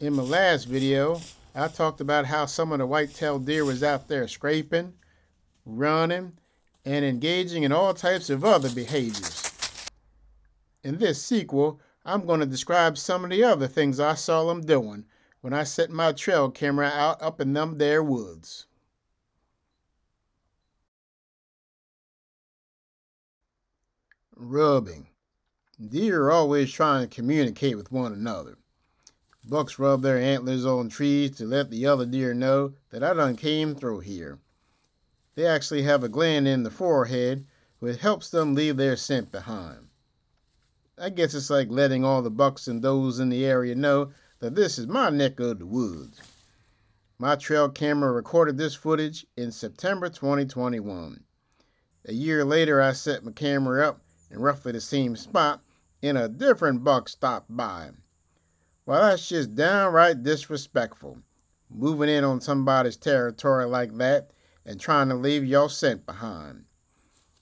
In my last video, I talked about how some of the white-tailed deer was out there scraping, running, and engaging in all types of other behaviors. In this sequel, I'm going to describe some of the other things I saw them doing when I set my trail camera out up in them there woods. Rubbing. Deer are always trying to communicate with one another. Bucks rub their antlers on trees to let the other deer know that I done came through here. They actually have a gland in the forehead which helps them leave their scent behind. I guess it's like letting all the bucks and does in the area know that this is my neck of the woods. My trail camera recorded this footage in September 2021. A year later, I set my camera up in roughly the same spot and a different buck stopped by. Well, that's just downright disrespectful, moving in on somebody's territory like that and trying to leave your scent behind.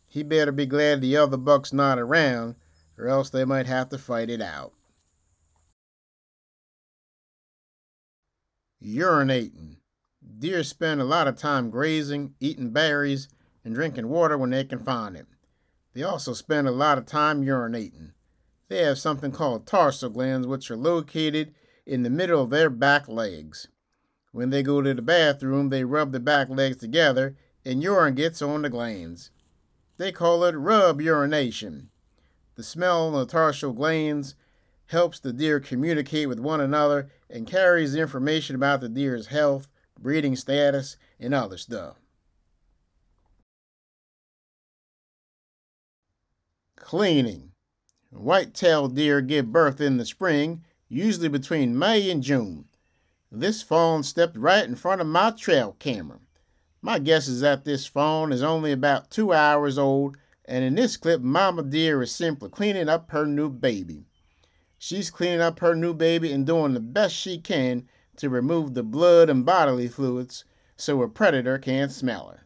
He better be glad the other buck's not around, or else they might have to fight it out. Urinating. Deer spend a lot of time grazing, eating berries, and drinking water when they can find it. They also spend a lot of time urinating. They have something called tarsal glands, which are located in the middle of their back legs. When they go to the bathroom, they rub the back legs together and urine gets on the glands. They call it rub urination. The smell on the tarsal glands helps the deer communicate with one another and carries information about the deer's health, breeding status, and other stuff. Cleaning. White-tailed deer give birth in the spring, usually between May and June. This fawn stepped right in front of my trail camera. My guess is that this fawn is only about 2 hours old, and in this clip, Mama Deer is simply cleaning up her new baby. She's cleaning up her new baby and doing the best she can to remove the blood and bodily fluids so a predator can't smell her.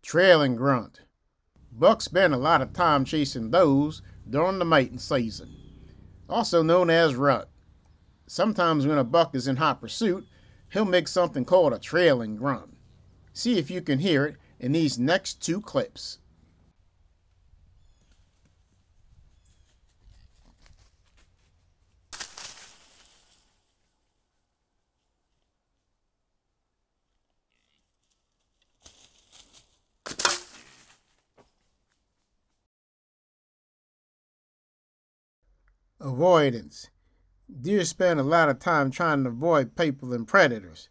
Trailing grunt. Bucks spend a lot of time chasing does during the mating season, also known as rut. Sometimes when a buck is in hot pursuit, he'll make something called a trailing grunt. See if you can hear it in these next two clips. Avoidance. Deer spend a lot of time trying to avoid people and predators.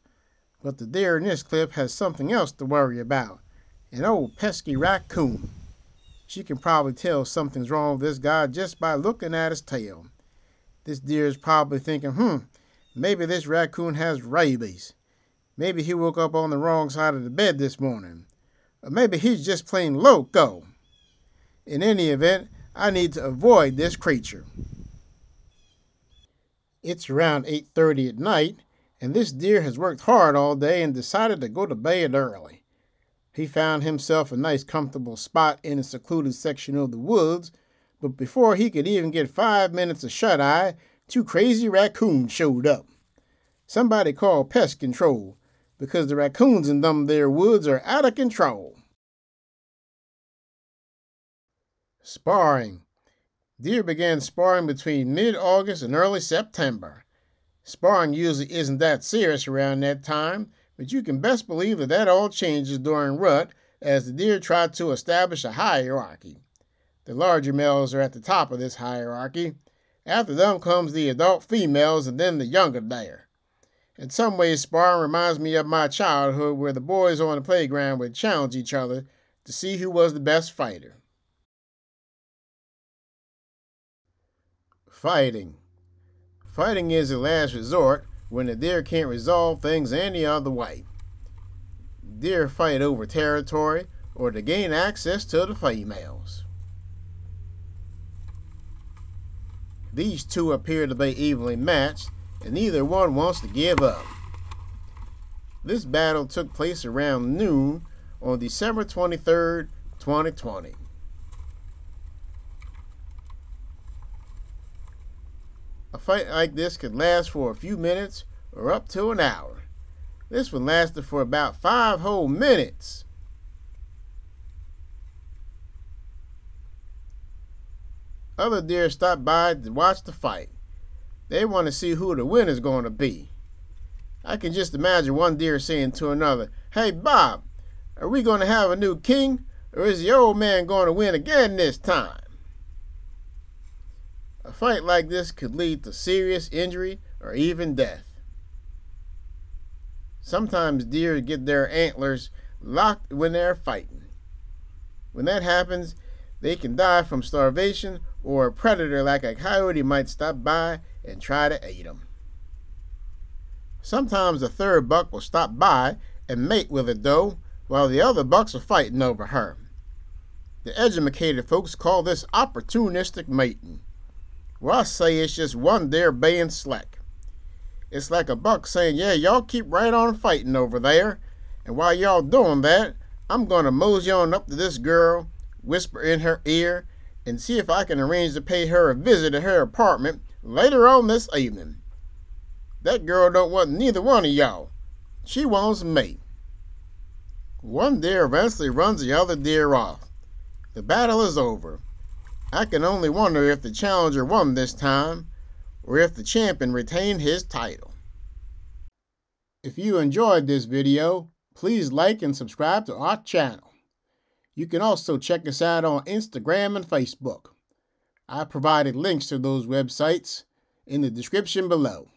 But the deer in this clip has something else to worry about, an old pesky raccoon. She can probably tell something's wrong with this guy just by looking at his tail. This deer is probably thinking, maybe this raccoon has rabies. Maybe he woke up on the wrong side of the bed this morning. Or maybe he's just plain loco. In any event, I need to avoid this creature. It's around 8:30 at night, and this deer has worked hard all day and decided to go to bed early. He found himself a nice comfortable spot in a secluded section of the woods, but before he could even get 5 minutes of shut-eye, two crazy raccoons showed up. Somebody called pest control, because the raccoons in them there woods are out of control. Sparring. Deer began sparring between mid-August and early September. Sparring usually isn't that serious around that time, but you can best believe that all changes during rut as the deer try to establish a hierarchy. The larger males are at the top of this hierarchy. After them comes the adult females and then the younger deer. In some ways, sparring reminds me of my childhood where the boys on the playground would challenge each other to see who was the best fighter. Fighting. Fighting is a last resort when the deer can't resolve things any other way. Deer fight over territory or to gain access to the females. These two appear to be evenly matched and neither one wants to give up. This battle took place around noon on December 23rd, 2020. A fight like this could last for a few minutes or up to an hour. This one lasted for about 5 whole minutes. Other deer stopped by to watch the fight. They want to see who the winner's going to be. I can just imagine one deer saying to another, "Hey, Bob, are we going to have a new king, or is the old man going to win again this time?" A fight like this could lead to serious injury or even death. Sometimes deer get their antlers locked when they're fighting. When that happens, they can die from starvation, or a predator like a coyote might stop by and try to eat them. Sometimes a third buck will stop by and mate with a doe while the other bucks are fighting over her. The educated folks call this opportunistic mating. Well, I say it's just one deer baying slack. It's like a buck saying, "Yeah, y'all keep right on fighting over there, and while y'all doing that, I'm going to mosey on up to this girl, whisper in her ear, and see if I can arrange to pay her a visit at her apartment later on this evening. That girl don't want neither one of y'all. She wants me." One deer eventually runs the other deer off. The battle is over. I can only wonder if the challenger won this time, or if the champion retained his title. If you enjoyed this video, please like and subscribe to our channel. You can also check us out on Instagram and Facebook. I provided links to those websites in the description below.